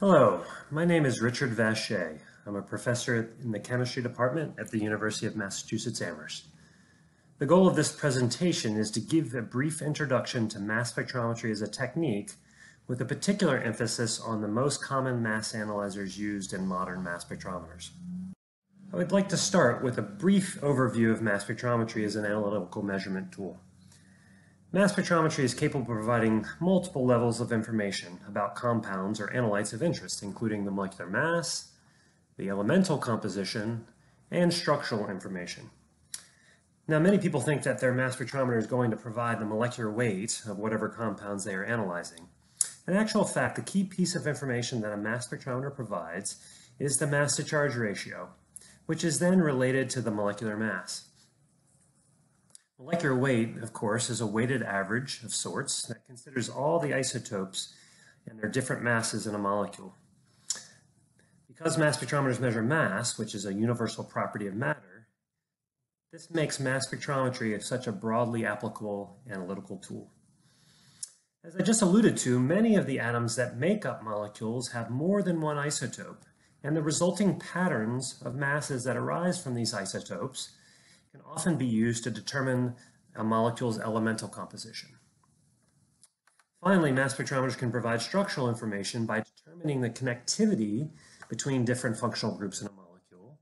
Hello, my name is Richard Vachet. I'm a professor in the chemistry department at the University of Massachusetts Amherst. The goal of this presentation is to give a brief introduction to mass spectrometry as a technique with a particular emphasis on the most common mass analyzers used in modern mass spectrometers. I would like to start with a brief overview of mass spectrometry as an analytical measurement tool. Mass spectrometry is capable of providing multiple levels of information about compounds or analytes of interest, including the molecular mass, the elemental composition, and structural information. Now, many people think that their mass spectrometer is going to provide the molecular weight of whatever compounds they are analyzing. In actual fact, the key piece of information that a mass spectrometer provides is the mass-to-charge ratio, which is then related to the molecular mass. Molecular weight, of course, is a weighted average of sorts that considers all the isotopes and their different masses in a molecule. Because mass spectrometers measure mass, which is a universal property of matter, this makes mass spectrometry such a broadly applicable analytical tool. As I just alluded to, many of the atoms that make up molecules have more than one isotope, and the resulting patterns of masses that arise from these isotopes can often be used to determine a molecule's elemental composition. Finally, mass spectrometers can provide structural information by determining the connectivity between different functional groups in a molecule.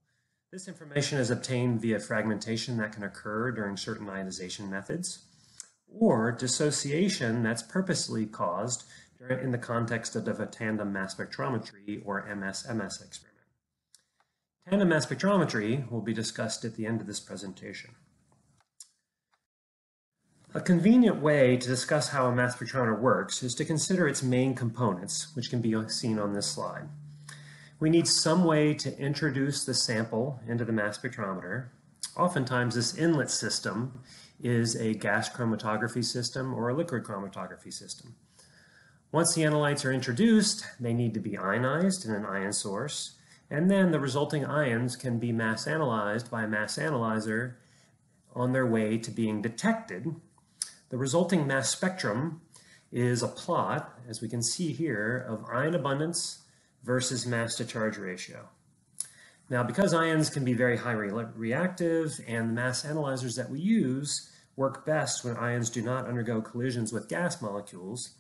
This information is obtained via fragmentation that can occur during certain ionization methods, or dissociation that's purposely caused in the context of a tandem mass spectrometry or MS/MS experiment. Tandem mass spectrometry will be discussed at the end of this presentation. A convenient way to discuss how a mass spectrometer works is to consider its main components, which can be seen on this slide. We need some way to introduce the sample into the mass spectrometer. Oftentimes, this inlet system is a gas chromatography system or a liquid chromatography system. Once the analytes are introduced, they need to be ionized in an ion source, and then the resulting ions can be mass analyzed by a mass analyzer on their way to being detected. The resulting mass spectrum is a plot, as we can see here, of ion abundance versus mass to charge ratio. Now, because ions can be very highly reactive and the mass analyzers that we use work best when ions do not undergo collisions with gas molecules,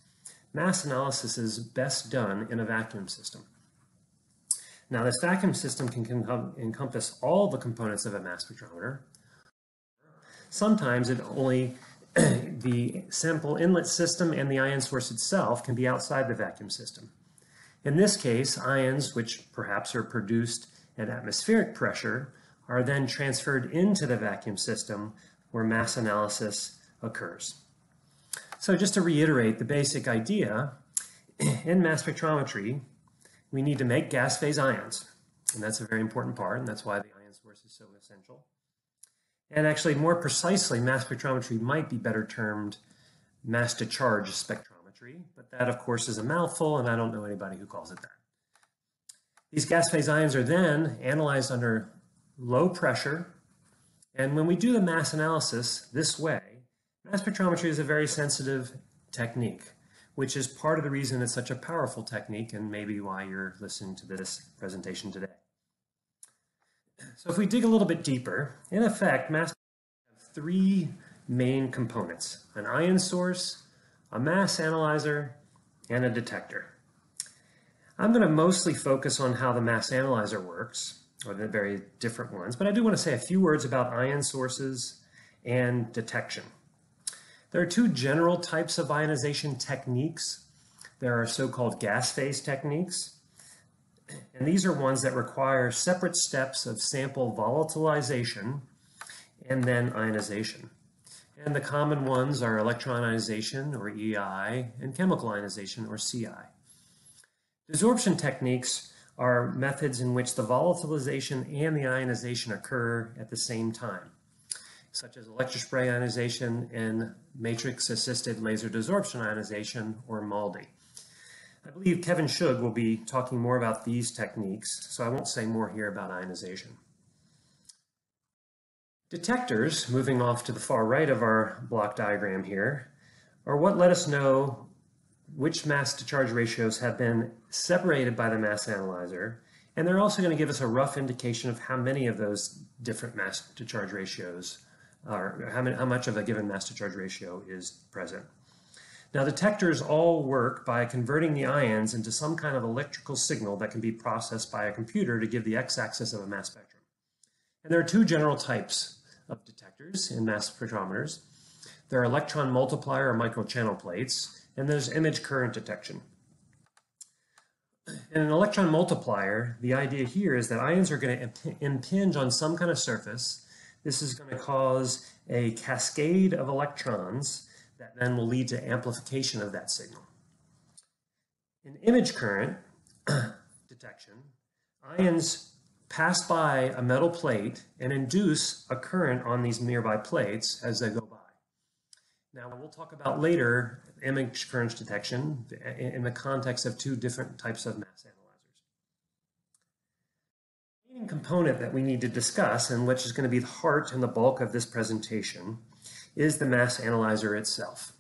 mass analysis is best done in a vacuum system. Now, this vacuum system can encompass all the components of a mass spectrometer. Sometimes the sample inlet system and the ion source itself can be outside the vacuum system. In this case, ions, which perhaps are produced at atmospheric pressure, are then transferred into the vacuum system where mass analysis occurs. So just to reiterate the basic idea, in mass spectrometry, we need to make gas phase ions, and that's a very important part, and that's why the ion source is so essential. And actually, more precisely, mass spectrometry might be better termed mass to charge spectrometry, but that, of course, is a mouthful, and I don't know anybody who calls it that. These gas phase ions are then analyzed under low pressure, and when we do the mass analysis this way, mass spectrometry is a very sensitive technique, which is part of the reason it's such a powerful technique and maybe why you're listening to this presentation today. So if we dig a little bit deeper, in effect, mass spectrometry has three main components: an ion source, a mass analyzer, and a detector. I'm going to mostly focus on how the mass analyzer works, or the very different ones, but I do want to say a few words about ion sources and detection. There are two general types of ionization techniques. There are so-called gas phase techniques, and these are ones that require separate steps of sample volatilization and then ionization. And the common ones are electron ionization, or EI, and chemical ionization, or CI. Desorption techniques are methods in which the volatilization and the ionization occur at the same time, such as electrospray ionization and matrix-assisted laser desorption ionization, or MALDI. I believe Kevin Schug will be talking more about these techniques, so I won't say more here about ionization. Detectors, moving off to the far right of our block diagram here, are what let us know which mass to charge ratios have been separated by the mass analyzer. And they're also going to give us a rough indication of how many of those different mass to charge ratios are, how much of a given mass to charge ratio is present. Now, detectors all work by converting the ions into some kind of electrical signal that can be processed by a computer to give the x-axis of a mass spectrum. And there are two general types of detectors in mass spectrometers. There are electron multiplier or microchannel plates, and there's image current detection. In an electron multiplier, the idea here is that ions are going to impinge on some kind of surface. This is going to cause a cascade of electrons that then will lead to amplification of that signal. In image current detection, ions pass by a metal plate and induce a current on these nearby plates as they go by. Now, we'll talk about later image current detection in the context of two different types of mass analyzers. The main component that we need to discuss, and which is going to be the heart and the bulk of this presentation, is the mass analyzer itself.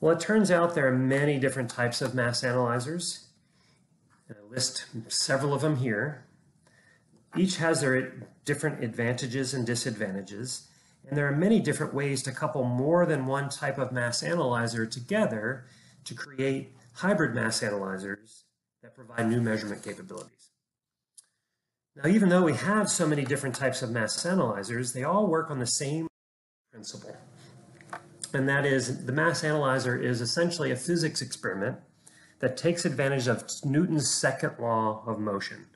Well, it turns out there are many different types of mass analyzers. And I list several of them here. Each has their different advantages and disadvantages, and there are many different ways to couple more than one type of mass analyzer together to create hybrid mass analyzers that provide new measurement capabilities. Now, even though we have so many different types of mass analyzers, they all work on the same principle. And that is, the mass analyzer is essentially a physics experiment that takes advantage of Newton's second law of motion,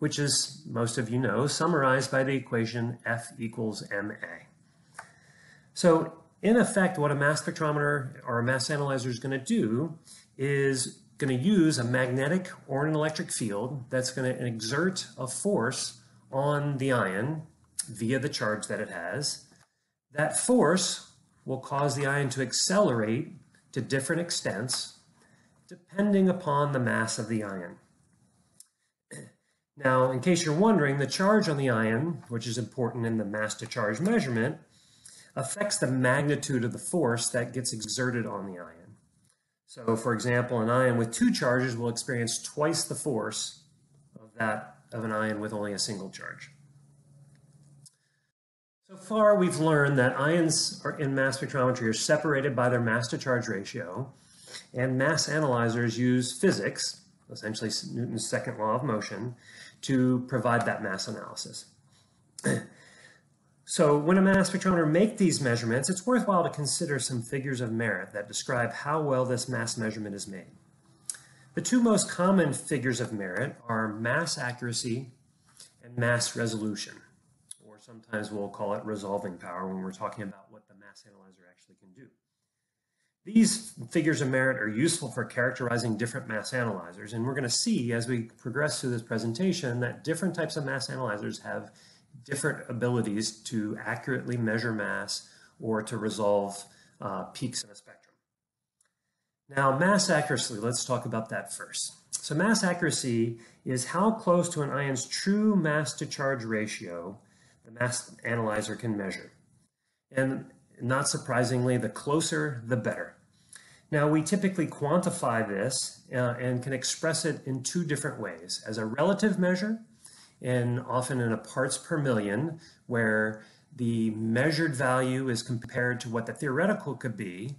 which is, most of you know, summarized by the equation F equals ma. So in effect, what a mass spectrometer or a mass analyzer is going to do is going to use a magnetic or an electric field that's going to exert a force on the ion via the charge that it has. That force will cause the ion to accelerate to different extents depending upon the mass of the ion. Now, in case you're wondering, the charge on the ion, which is important in the mass to charge measurement, affects the magnitude of the force that gets exerted on the ion. So, for example, an ion with two charges will experience twice the force of that of an ion with only a single charge. So far, we've learned that ions in mass spectrometry are separated by their mass to charge ratio, and mass analyzers use physics, essentially Newton's second law of motion, to provide that mass analysis. So when a mass spectrometer makes these measurements, it's worthwhile to consider some figures of merit that describe how well this mass measurement is made. The two most common figures of merit are mass accuracy and mass resolution, or sometimes we'll call it resolving power when we're talking about what the mass analyzer actually can do. These figures of merit are useful for characterizing different mass analyzers, and we're going to see as we progress through this presentation that different types of mass analyzers have different abilities to accurately measure mass or to resolve peaks in a spectrum. Now, mass accuracy, let's talk about that first. So mass accuracy is how close to an ion's true mass to charge ratio the mass analyzer can measure. And not surprisingly, the closer, the better. Now, we typically quantify this and can express it in two different ways, as a relative measure and often in a parts per million, where the measured value is compared to what the theoretical could be,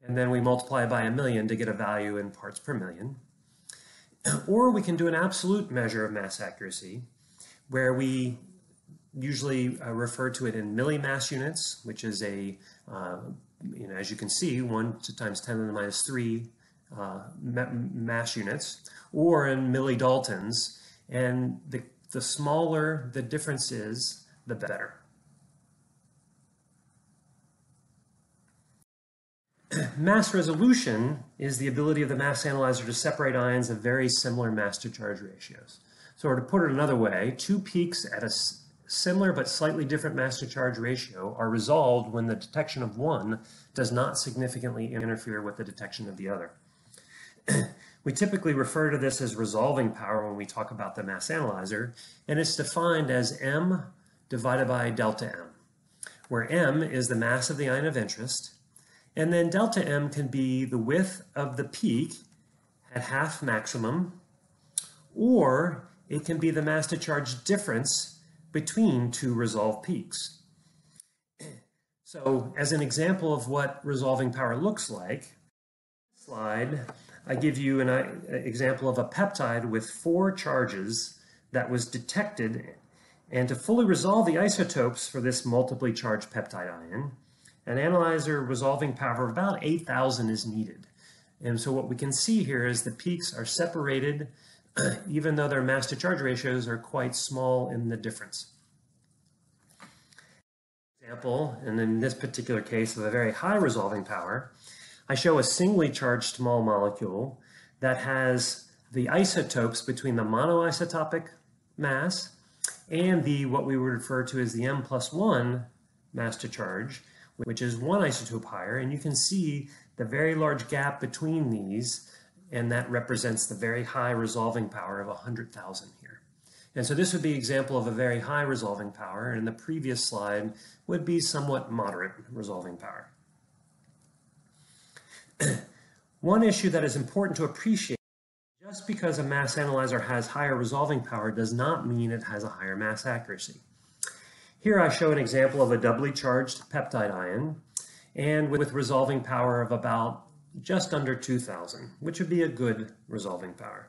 and then we multiply by a million to get a value in parts per million. Or we can do an absolute measure of mass accuracy, where we usually refer to it in millimass units, which is a, as you can see, 1 × 10³ mass units, or in millidaltons. And the smaller the difference is, the better. Mass resolution is the ability of the mass analyzer to separate ions of very similar mass to charge ratios. So to put it another way, two peaks at a similar but slightly different mass to charge ratio are resolved when the detection of one does not significantly interfere with the detection of the other. We typically refer to this as resolving power when we talk about the mass analyzer, and it's defined as m divided by delta m, where m is the mass of the ion of interest And then delta M can be the width of the peak at half maximum, or it can be the mass to charge difference between two resolved peaks. So as an example of what resolving power looks like, slide, I give you an example of a peptide with four charges that was detected. And to fully resolve the isotopes for this multiply charged peptide ion, an analyzer resolving power of about 8,000 is needed. And so what we can see here is the peaks are separated, even though their mass to charge ratios are quite small in the difference. Example, and in this particular case of a very high resolving power, I show a singly charged small molecule that has the isotopes between the monoisotopic mass and the what we would refer to as the M+1 mass to charge, which is one isotope higher, and you can see the very large gap between these, and that represents the very high resolving power of 100,000 here. And so this would be an example of a very high resolving power, and the previous slide would be somewhat moderate resolving power. One issue that is important to appreciate, just because a mass analyzer has higher resolving power does not mean it has a higher mass accuracy. Here I show an example of a doubly charged peptide ion, and with resolving power of about just under 2,000, which would be a good resolving power.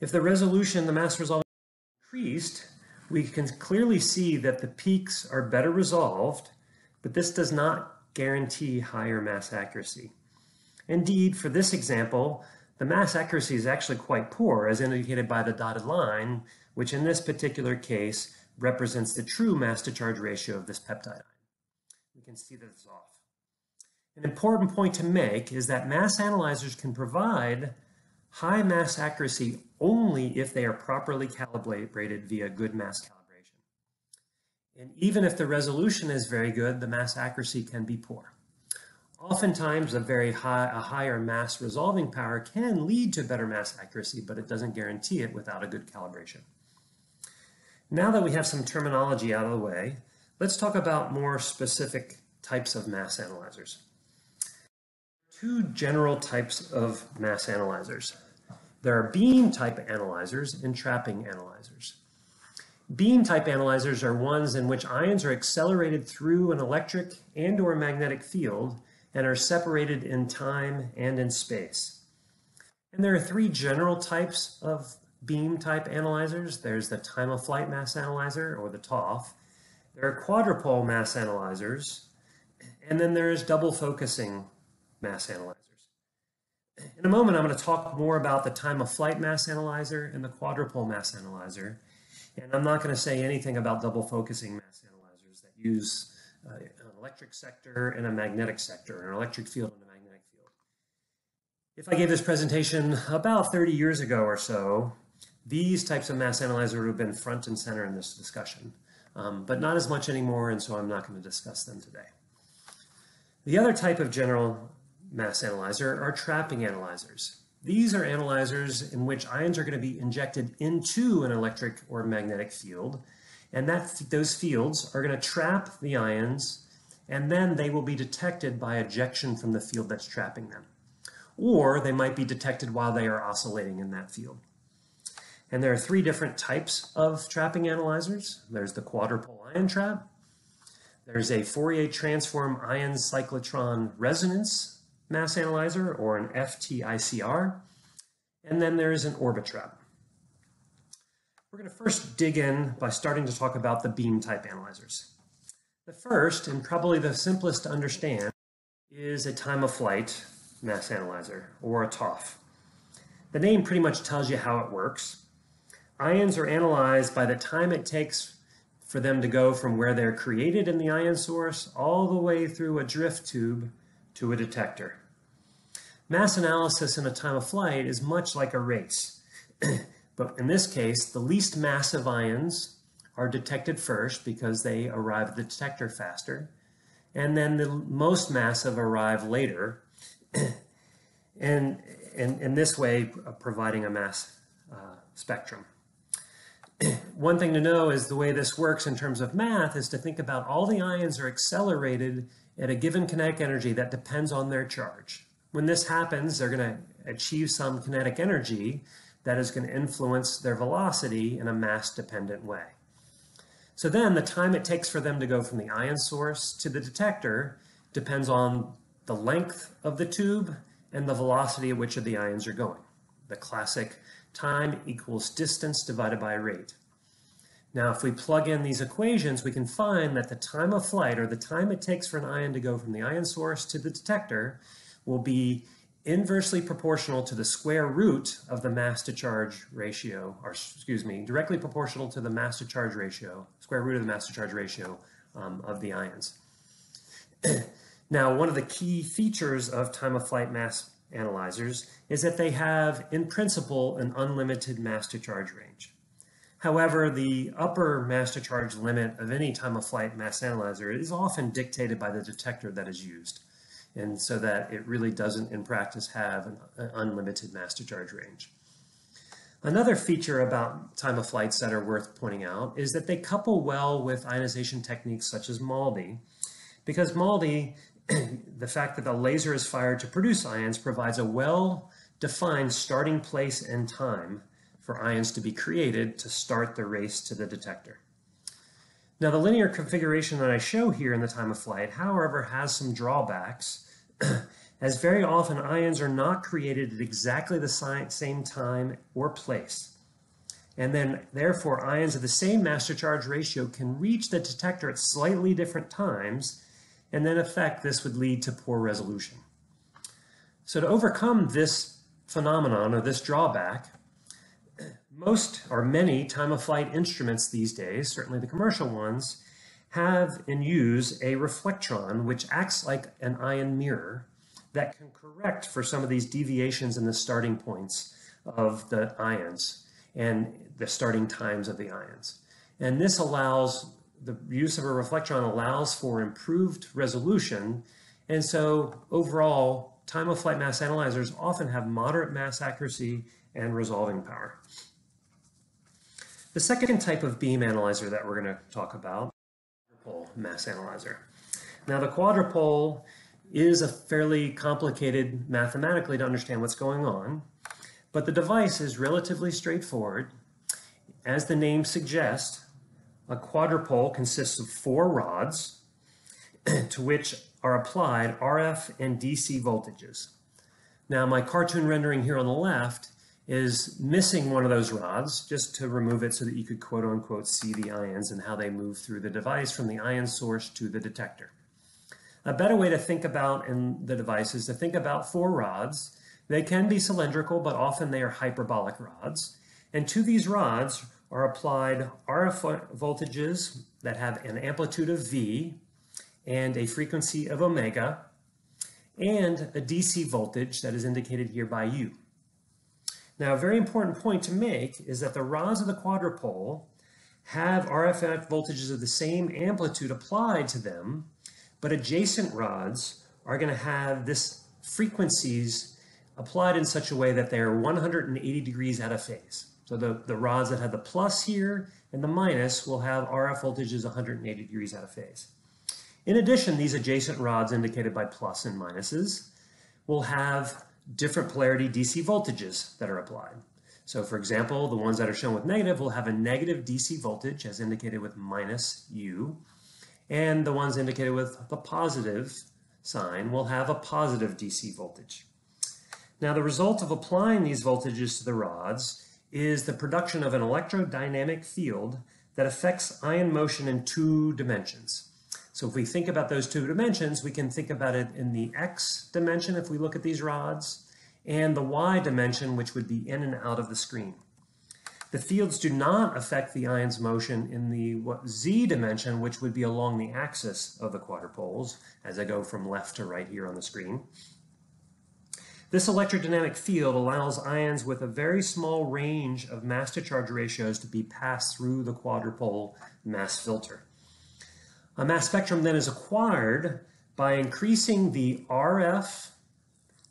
If the resolution, the mass resolving power increased, we can clearly see that the peaks are better resolved, but this does not guarantee higher mass accuracy. Indeed, for this example, the mass accuracy is actually quite poor, as indicated by the dotted line, which in this particular case represents the true mass to charge ratio of this peptide. We can see that it's off. An important point to make is that mass analyzers can provide high mass accuracy only if they are properly calibrated via good mass calibration. And even if the resolution is very good, the mass accuracy can be poor. Oftentimes, a higher mass resolving power can lead to better mass accuracy, but it doesn't guarantee it without a good calibration. Now that we have some terminology out of the way, let's talk about more specific types of mass analyzers. Two general types of mass analyzers. There are beam type analyzers and trapping analyzers. Beam type analyzers are ones in which ions are accelerated through an electric and/or magnetic field and are separated in time and in space. And there are three general types of beam type analyzers. There's the time of flight mass analyzer, or the TOF. There are quadrupole mass analyzers, and then there's double focusing mass analyzers. In a moment, I'm going to talk more about the time of flight mass analyzer and the quadrupole mass analyzer, and I'm not going to say anything about double focusing mass analyzers that use an electric sector and a magnetic sector, an electric field and a magnetic field. If I gave this presentation about 30 years ago or so, these types of mass analyzers would have been front and center in this discussion, but not as much anymore, and so I'm not going to discuss them today. The other type of general mass analyzer are trapping analyzers. These are analyzers in which ions are going to be injected into an electric or magnetic field, and those fields are going to trap the ions, and then they will be detected by ejection from the field that's trapping them. Or they might be detected while they are oscillating in that field. And there are three different types of trapping analyzers. There's the quadrupole ion trap. There's a Fourier transform ion cyclotron resonance mass analyzer, or an FTICR. And then there is an Orbitrap. We're going to first dig in by starting to talk about the beam type analyzers. The first, and probably the simplest to understand, is a time of flight mass analyzer, or a TOF. The name pretty much tells you how it works. Ions are analyzed by the time it takes for them to go from where they're created in the ion source all the way through a drift tube to a detector. Mass analysis in a time of flight is much like a race. But in this case, the least massive ions are detected first because they arrive at the detector faster, and then the most massive arrive later, and in this way providing a mass spectrum. One thing to know is the way this works in terms of math is to think about all the ions are accelerated at a given kinetic energy that depends on their charge. When this happens, they're going to achieve some kinetic energy that is going to influence their velocity in a mass-dependent way. So then the time it takes for them to go from the ion source to the detector depends on the length of the tube and the velocity at which the ions are going. The classic time equals distance divided by rate. Now, if we plug in these equations, we can find that the time of flight, or the time it takes for an ion to go from the ion source to the detector, will be inversely proportional to the square root of the mass to charge ratio, or excuse me, directly proportional to the mass to charge ratio, square root of the mass to charge ratio of the ions. Now, one of the key features of time of flight mass analyzers is that they have, in principle, an unlimited mass to charge range. However, the upper mass to charge limit of any time of flight mass analyzer is often dictated by the detector that is used, and so that it really doesn't in practice have an unlimited mass to charge range. Another feature about time of flights that are worth pointing out is that they couple well with ionization techniques such as MALDI, because MALDI, the fact that the laser is fired to produce ions, provides a well-defined starting place and time for ions to be created to start the race to the detector. Now, the linear configuration that I show here in the time of flight, however, has some drawbacks, as very often ions are not created at exactly the same time or place. And then, therefore, ions of the same mass to charge ratio can reach the detector at slightly different times, and then in effect, this would lead to poor resolution. So to overcome this phenomenon, or this drawback, most or many time-of-flight instruments these days, certainly the commercial ones, have and use a reflectron, which acts like an ion mirror that can correct for some of these deviations in the starting points of the ions and the starting times of the ions. And this allows, the use of a reflectron allows for improved resolution. And so overall, time-of-flight mass analyzers often have moderate mass accuracy and resolving power. The second type of beam analyzer that we're going to talk about is the quadrupole mass analyzer. Now, the quadrupole is a fairly complicated mathematically to understand what's going on, but the device is relatively straightforward. As the name suggests, a quadrupole consists of four rods to which are applied RF and DC voltages. Now, my cartoon rendering here on the left is missing one of those rods, just to remove it so that you could quote-unquote see the ions and how they move through the device from the ion source to the detector. A better way to think about in the device is to think about four rods. They can be cylindrical, but often they are hyperbolic rods. And to these rods are applied RF voltages that have an amplitude of V and a frequency of omega, and a DC voltage that is indicated here by U. Now, a very important point to make is that the rods of the quadrupole have RF voltages of the same amplitude applied to them, but adjacent rods are going to have this frequencies applied in such a way that they are 180 degrees out of phase. So the rods that have the plus here and the minus will have RF voltages 180 degrees out of phase. In addition, these adjacent rods indicated by plus and minuses will have different polarity DC voltages that are applied. So for example, the ones that are shown with negative will have a negative DC voltage as indicated with minus U, and the ones indicated with the positive sign will have a positive DC voltage. Now, the result of applying these voltages to the rods is the production of an electrodynamic field that affects ion motion in two dimensions. So if we think about those two dimensions, we can think about it in the X dimension if we look at these rods, and the Y dimension, which would be in and out of the screen. The fields do not affect the ion's motion in the Z dimension, which would be along the axis of the quadrupoles, as I go from left to right here on the screen. This electrodynamic field allows ions with a very small range of mass to charge ratios to be passed through the quadrupole mass filter. A mass spectrum then is acquired by increasing the RF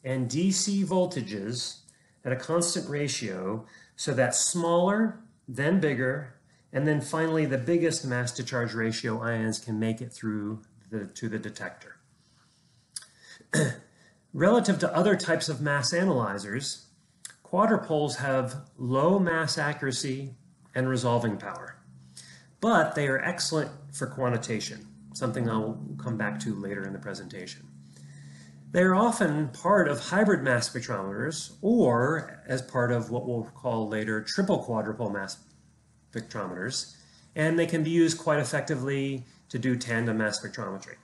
and DC voltages at a constant ratio so that smaller, then bigger, and then finally the biggest mass to charge ratio ions can make it through to the detector. Relative to other types of mass analyzers, quadrupoles have low mass accuracy and resolving power, but they are excellent for quantitation, something I'll come back to later in the presentation. They are often part of hybrid mass spectrometers or as part of what we'll call later triple quadrupole mass spectrometers, and they can be used quite effectively to do tandem mass spectrometry.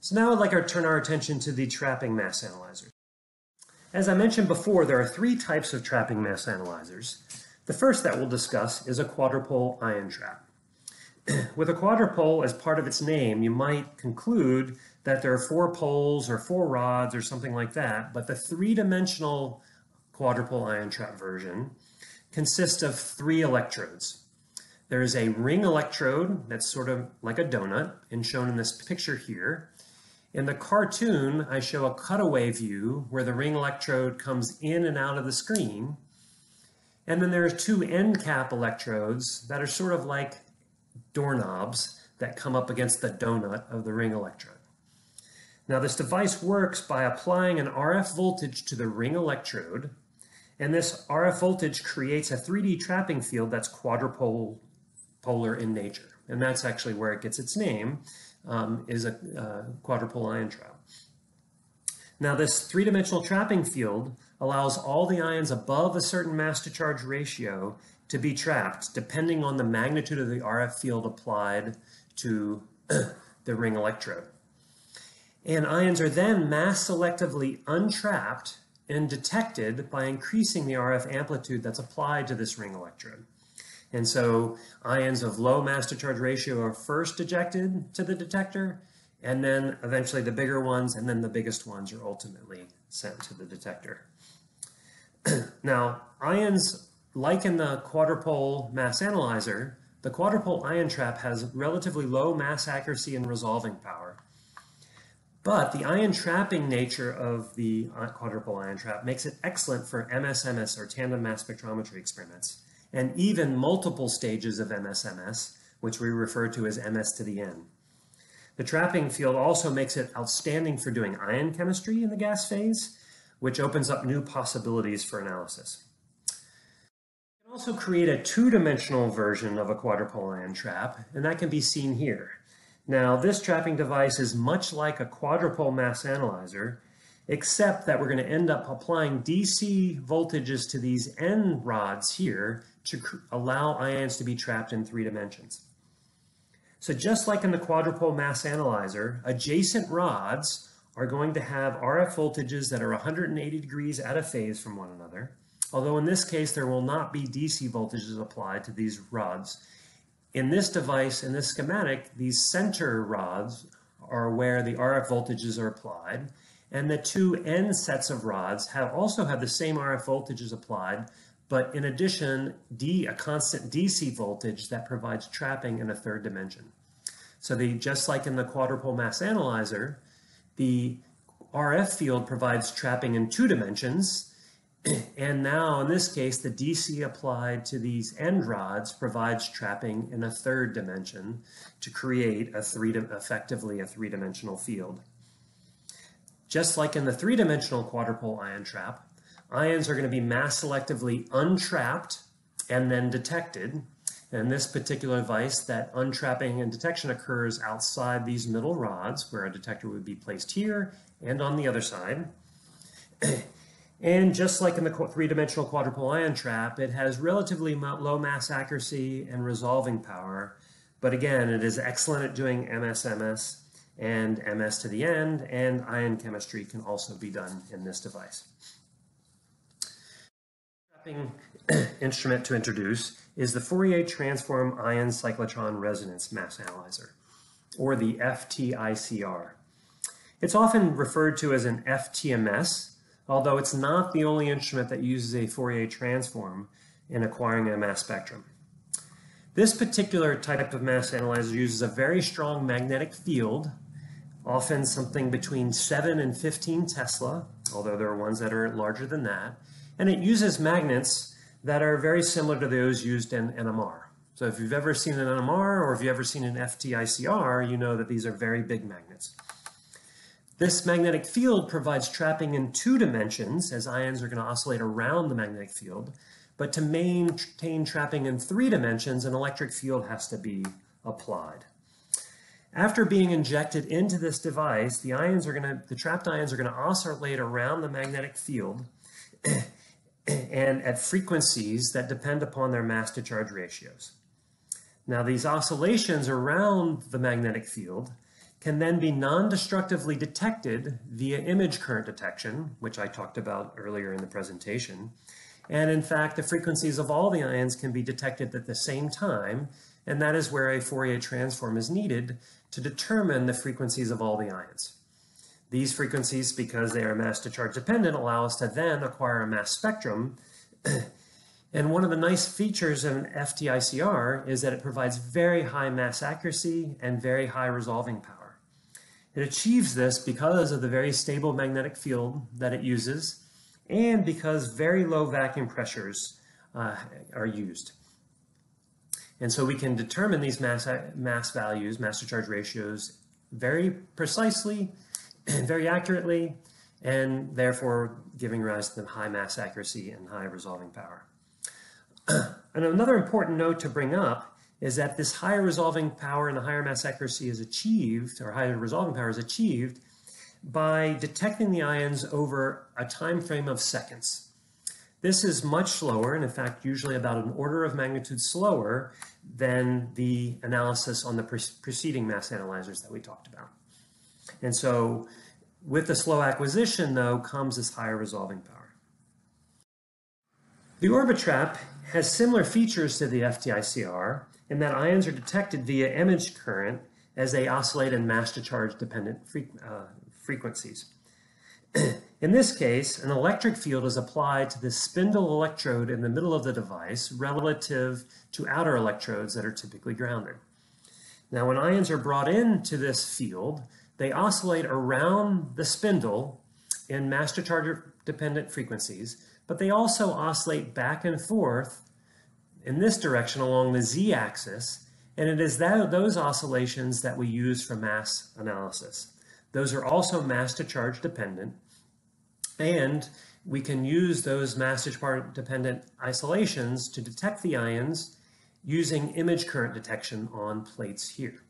So now I'd like to turn our attention to the trapping mass analyzers. As I mentioned before, there are three types of trapping mass analyzers. The first that we'll discuss is a quadrupole ion trap. With a quadrupole as part of its name, you might conclude that there are four poles or four rods or something like that, but the three-dimensional quadrupole ion trap version consists of three electrodes. There is a ring electrode that's sort of like a donut and shown in this picture here. In the cartoon, I show a cutaway view where the ring electrode comes in and out of the screen. And then there's two end cap electrodes that are sort of like doorknobs that come up against the donut of the ring electrode. Now this device works by applying an RF voltage to the ring electrode, and this RF voltage creates a 3D trapping field that's quadrupolar in nature. And that's actually where it gets its name, is a quadrupole ion trap. Now this three-dimensional trapping field allows all the ions above a certain mass-to-charge ratio to be trapped depending on the magnitude of the RF field applied to the ring electrode. And ions are then mass selectively untrapped and detected by increasing the RF amplitude that's applied to this ring electrode. And so ions of low mass-to-charge ratio are first ejected to the detector, and then eventually the bigger ones, and then the biggest ones are ultimately sent to the detector. Now, ions, like in the quadrupole mass analyzer, the quadrupole ion trap has relatively low mass accuracy and resolving power. But the ion trapping nature of the quadrupole ion trap makes it excellent for MS/MS or tandem mass spectrometry experiments, and even multiple stages of MS/MS, which we refer to as MS to the N. The trapping field also makes it outstanding for doing ion chemistry in the gas phase, which opens up new possibilities for analysis. You can also create a two-dimensional version of a quadrupole ion trap, and that can be seen here. Now, this trapping device is much like a quadrupole mass analyzer, except that we're going to end up applying DC voltages to these end rods here to allow ions to be trapped in three dimensions. So just like in the quadrupole mass analyzer, adjacent rods are going to have RF voltages that are 180 degrees out of phase from one another, although in this case there will not be DC voltages applied to these rods. In this device, in this schematic, these center rods are where the RF voltages are applied, and the two end sets of rods also have the same RF voltages applied, but in addition, a constant DC voltage that provides trapping in a third dimension. So just like in the quadrupole mass analyzer, the RF field provides trapping in two dimensions, and now, in this case, the DC applied to these end rods provides trapping in a third dimension to create effectively a three-dimensional field. Just like in the three-dimensional quadrupole ion trap, ions are going to be mass selectively untrapped and then detected. In this particular device, that untrapping and detection occurs outside these middle rods, where a detector would be placed here and on the other side. And just like in the three-dimensional quadrupole ion trap, it has relatively low mass accuracy and resolving power. But again, it is excellent at doing MS/MS and MS to the end, and ion chemistry can also be done in this device. The trapping instrument to introduce is the Fourier Transform Ion Cyclotron Resonance Mass Analyzer, or the FTICR. It's often referred to as an FTMS, although it's not the only instrument that uses a Fourier transform in acquiring a mass spectrum. This particular type of mass analyzer uses a very strong magnetic field, often something between 7 and 15 Tesla, although there are ones that are larger than that, and it uses magnets that are very similar to those used in NMR. So if you've ever seen an NMR or if you've ever seen an FTICR, you know that these are very big magnets. This magnetic field provides trapping in two dimensions, as ions are going to oscillate around the magnetic field. But to maintain trapping in three dimensions, an electric field has to be applied. After being injected into this device, the trapped ions are going to oscillate around the magnetic field and at frequencies that depend upon their mass to charge ratios. Now, these oscillations around the magnetic field can then be non-destructively detected via image current detection, which I talked about earlier in the presentation. And in fact, the frequencies of all the ions can be detected at the same time, and that is where a Fourier transform is needed to determine the frequencies of all the ions. These frequencies, because they are mass to charge dependent, allow us to then acquire a mass spectrum. And one of the nice features of an FTICR is that it provides very high mass accuracy and very high resolving power. It achieves this because of the very stable magnetic field that it uses, and because very low vacuum pressures are used. And so we can determine these mass values, mass to charge ratios, very precisely, very accurately, and therefore giving rise to the high mass accuracy and high resolving power. And another important note to bring up is that this higher resolving power and the higher mass accuracy is achieved, or higher resolving power is achieved, by detecting the ions over a time frame of seconds. This is much slower, and in fact usually about an order of magnitude slower than the analysis on the preceding mass analyzers that we talked about. And so with the slow acquisition, though, comes this higher resolving power. The Orbitrap has similar features to the FTICR in that ions are detected via image current as they oscillate in mass to charge dependent frequencies. In this case, an electric field is applied to the spindle electrode in the middle of the device relative to outer electrodes that are typically grounded. Now, when ions are brought into this field, they oscillate around the spindle in mass to charge dependent frequencies, but they also oscillate back and forth in this direction along the z-axis, and it is those oscillations that we use for mass analysis. Those are also mass to charge dependent, and we can use those mass to charge dependent isolations to detect the ions using image current detection on plates here.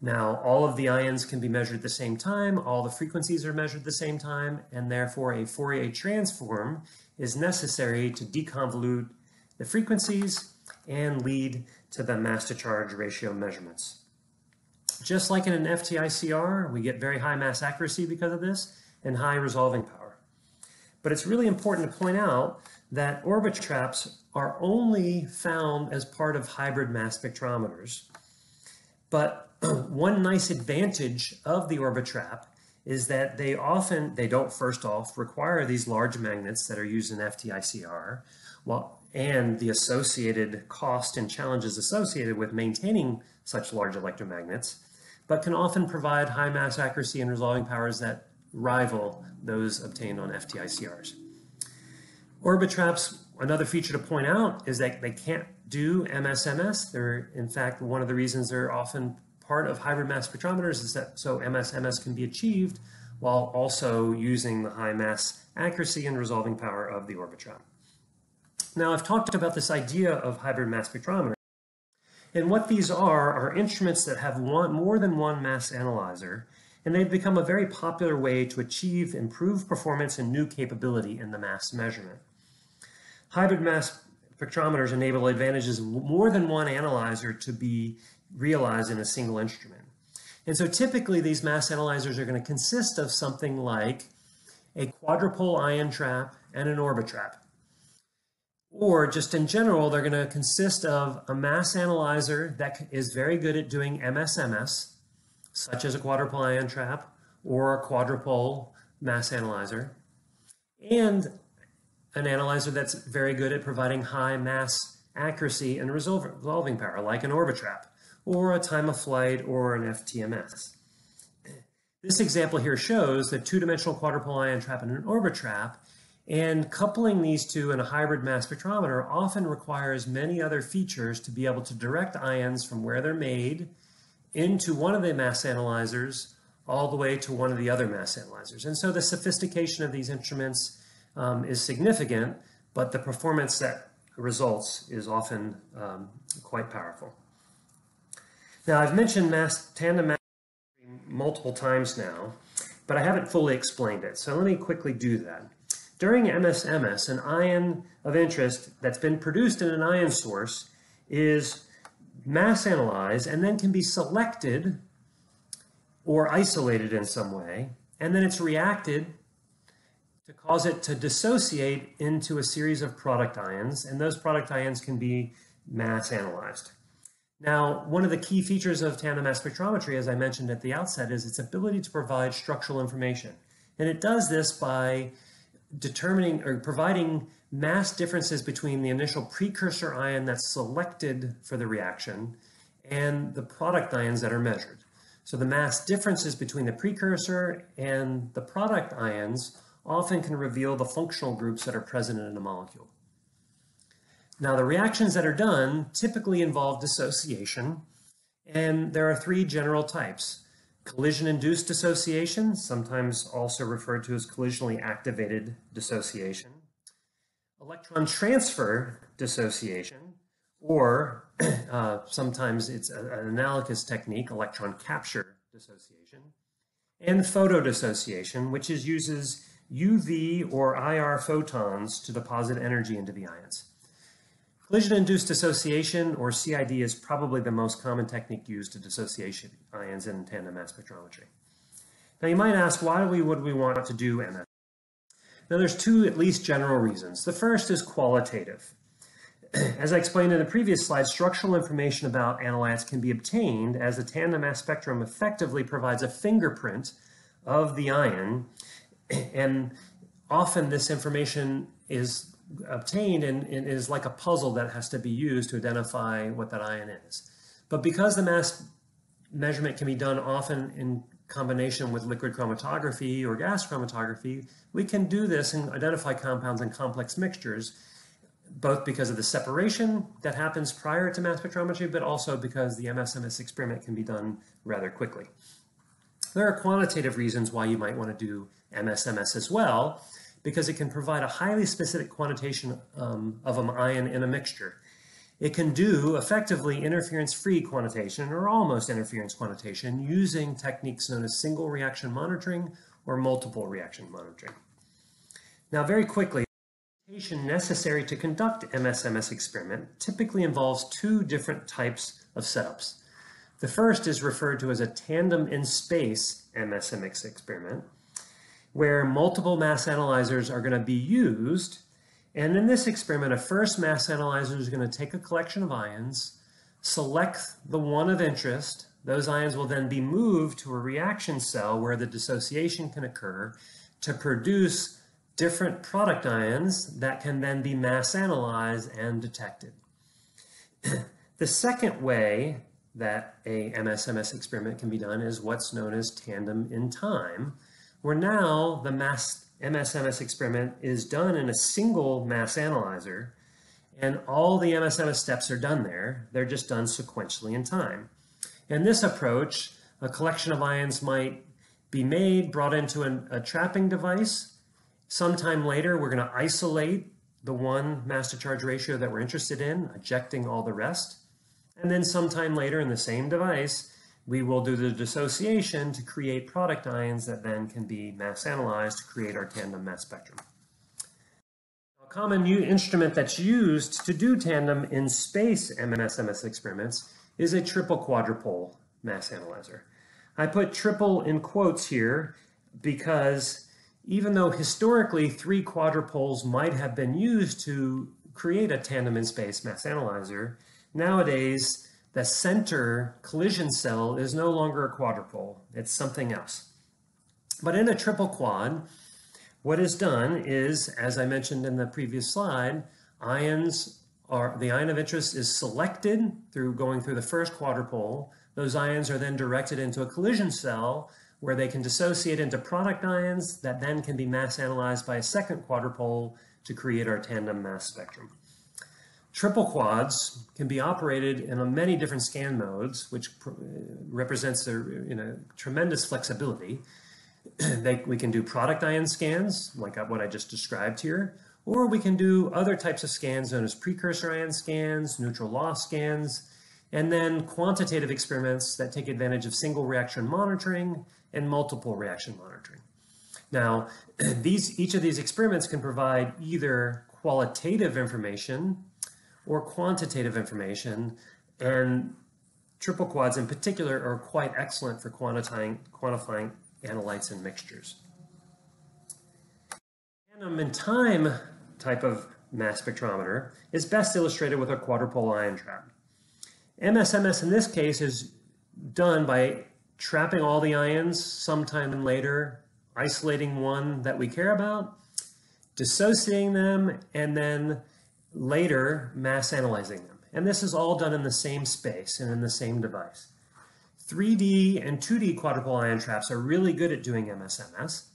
Now, all of the ions can be measured at the same time, all the frequencies are measured at the same time, and therefore a Fourier transform is necessary to deconvolute the frequencies and lead to the mass to charge ratio measurements. Just like in an FTICR, we get very high mass accuracy because of this and high resolving power. But it's really important to point out that Orbitraps are only found as part of hybrid mass spectrometers. But one nice advantage of the Orbitrap is that they don't, first off, require these large magnets that are used in FTICR, and the associated cost and challenges associated with maintaining such large electromagnets, but can often provide high mass accuracy and resolving powers that rival those obtained on FTICRs. Orbitraps, another feature to point out is that they can't do MS/MS. They're, in fact, one of the reasons they're often part of hybrid mass spectrometers is that so MS/MS can be achieved while also using the high mass accuracy and resolving power of the Orbitrap. Now, I've talked about this idea of hybrid mass spectrometers. And what these are instruments that have more than one mass analyzer, and they've become a very popular way to achieve improved performance and new capability in the mass measurement. Hybrid mass spectrometers enable advantages of more than one analyzer to be realized in a single instrument. And so typically these mass analyzers are going to consist of something like a quadrupole ion trap and an Orbitrap. Or just in general, they're going to consist of a mass analyzer that is very good at doing MS/MS, such as a quadrupole ion trap or a quadrupole mass analyzer, and an analyzer that's very good at providing high mass accuracy and resolving power, like an Orbitrap, or a time of flight, or an FTMS. This example here shows the two-dimensional quadrupole ion trap and an Orbitrap. And coupling these two in a hybrid mass spectrometer often requires many other features to be able to direct ions from where they're made into one of the mass analyzers all the way to one of the other mass analyzers. And so the sophistication of these instruments is significant, but the performance that results is often quite powerful. Now, I've mentioned tandem mass multiple times now, but I haven't fully explained it. So let me quickly do that. During MS/MS, an ion of interest that's been produced in an ion source is mass analyzed and then can be selected or isolated in some way, and then it's reacted to cause it to dissociate into a series of product ions, and those product ions can be mass analyzed. Now, one of the key features of tandem mass spectrometry, as I mentioned at the outset, is its ability to provide structural information. And it does this by determining or providing mass differences between the initial precursor ion that's selected for the reaction and the product ions that are measured. So the mass differences between the precursor and the product ions often can reveal the functional groups that are present in a molecule. Now, the reactions that are done typically involve dissociation, and there are three general types: collision-induced dissociation, sometimes also referred to as collisionally activated dissociation, electron transfer dissociation, or sometimes it's an analogous technique, electron capture dissociation, and photodissociation, which uses UV or IR photons to deposit energy into the ions. Collision-induced dissociation, or CID, is probably the most common technique used to dissociate ions in tandem mass spectrometry. Now, you might ask, why would we want to do MS? Now, there's two at least general reasons. The first is qualitative. As I explained in the previous slide, structural information about analytes can be obtained as the tandem mass spectrum effectively provides a fingerprint of the ion, and often this information is obtained and is like a puzzle that has to be used to identify what that ion is. But because the mass measurement can be done often in combination with liquid chromatography or gas chromatography, we can do this and identify compounds in complex mixtures, both because of the separation that happens prior to mass spectrometry, but also because the MS/MS experiment can be done rather quickly. There are quantitative reasons why you might want to do MS/MS as well, because it can provide a highly specific quantitation of an ion in a mixture. It can do effectively interference-free quantitation or almost interference quantitation using techniques known as single reaction monitoring or multiple reaction monitoring. Now, very quickly, the quantitation necessary to conduct MS/MS experiment typically involves two different types of setups. The first is referred to as a tandem in space MS/MS experiment, where multiple mass analyzers are going to be used. And in this experiment, a first mass analyzer is going to take a collection of ions, select the one of interest. Those ions will then be moved to a reaction cell where the dissociation can occur to produce different product ions that can then be mass analyzed and detected. The second way that a MS/MS experiment can be done is what's known as tandem in time, where now the MS/MS experiment is done in a single mass analyzer, and all the MS/MS steps are done there. They're just done sequentially in time. In this approach, a collection of ions might be made, brought into a trapping device. Sometime later, we're going to isolate the one mass-to-charge ratio that we're interested in, ejecting all the rest. And then sometime later in the same device, we will do the dissociation to create product ions that then can be mass analyzed to create our tandem mass spectrum. A common new instrument that's used to do tandem in space MS/MS experiments is a triple quadrupole mass analyzer. I put triple in quotes here because even though historically three quadrupoles might have been used to create a tandem in space mass analyzer, nowadays the center collision cell is no longer a quadrupole, it's something else. But in a triple quad, what is done is, as I mentioned in the previous slide, the ion of interest is selected through going through the first quadrupole. Those ions are then directed into a collision cell where they can dissociate into product ions that then can be mass analyzed by a second quadrupole to create our tandem mass spectrum. Triple quads can be operated in many different scan modes, which represents a tremendous flexibility. We can do product ion scans, like what I just described here, or we can do other types of scans known as precursor ion scans, neutral loss scans, and then quantitative experiments that take advantage of single reaction monitoring and multiple reaction monitoring. Now, each of these experiments can provide either qualitative information or quantitative information, and triple quads in particular are quite excellent for quantifying analytes and mixtures. Tandem in time type of mass spectrometer is best illustrated with a quadrupole ion trap. MS/MS in this case is done by trapping all the ions sometime later, isolating one that we care about, dissociating them, and then later mass analyzing them. And this is all done in the same space and in the same device. 3D and 2D quadrupole ion traps are really good at doing MS/MS,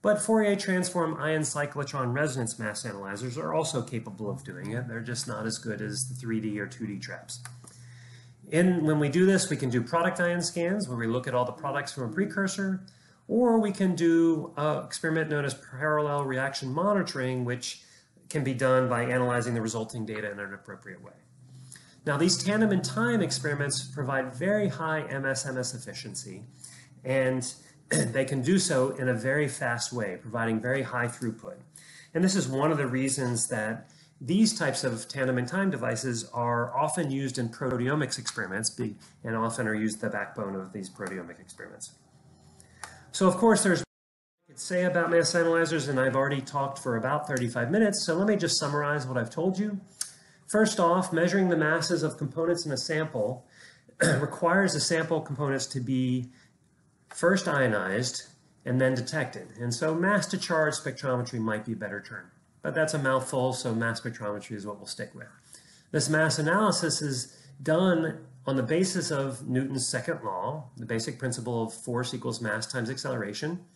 but Fourier transform ion cyclotron resonance mass analyzers are also capable of doing it. They're just not as good as the 3D or 2D traps. When we do this, we can do product ion scans where we look at all the products from a precursor, or we can do an experiment known as parallel reaction monitoring, which can be done by analyzing the resulting data in an appropriate way. Now, these tandem in time experiments provide very high MS/MS efficiency, and they can do so in a very fast way, providing very high throughput. And this is one of the reasons that these types of tandem in time devices are often used in proteomics experiments and often are used the backbone of these proteomic experiments. So of course there's what I could say about mass analyzers, and I've already talked for about 35 minutes, so let me just summarize what I've told you. First off, measuring the masses of components in a sample requires the sample components to be first ionized and then detected. And so mass to charge spectrometry might be a better term. But that's a mouthful, so mass spectrometry is what we'll stick with. This mass analysis is done on the basis of Newton's second law, the basic principle of force equals mass times acceleration.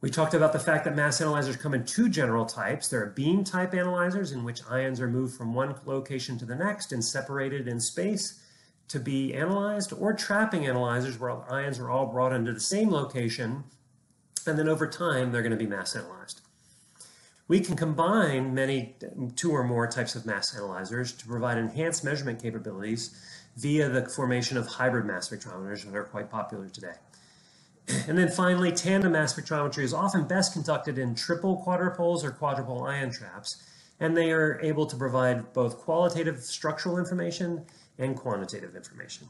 We talked about the fact that mass analyzers come in two general types. There are beam type analyzers in which ions are moved from one location to the next and separated in space to be analyzed, or trapping analyzers where ions are all brought into the same location, and then over time they're going to be mass analyzed. We can combine two or more types of mass analyzers to provide enhanced measurement capabilities via the formation of hybrid mass spectrometers that are quite popular today. And then finally, tandem mass spectrometry is often best conducted in triple quadrupoles or quadrupole ion traps, and they are able to provide both qualitative structural information and quantitative information.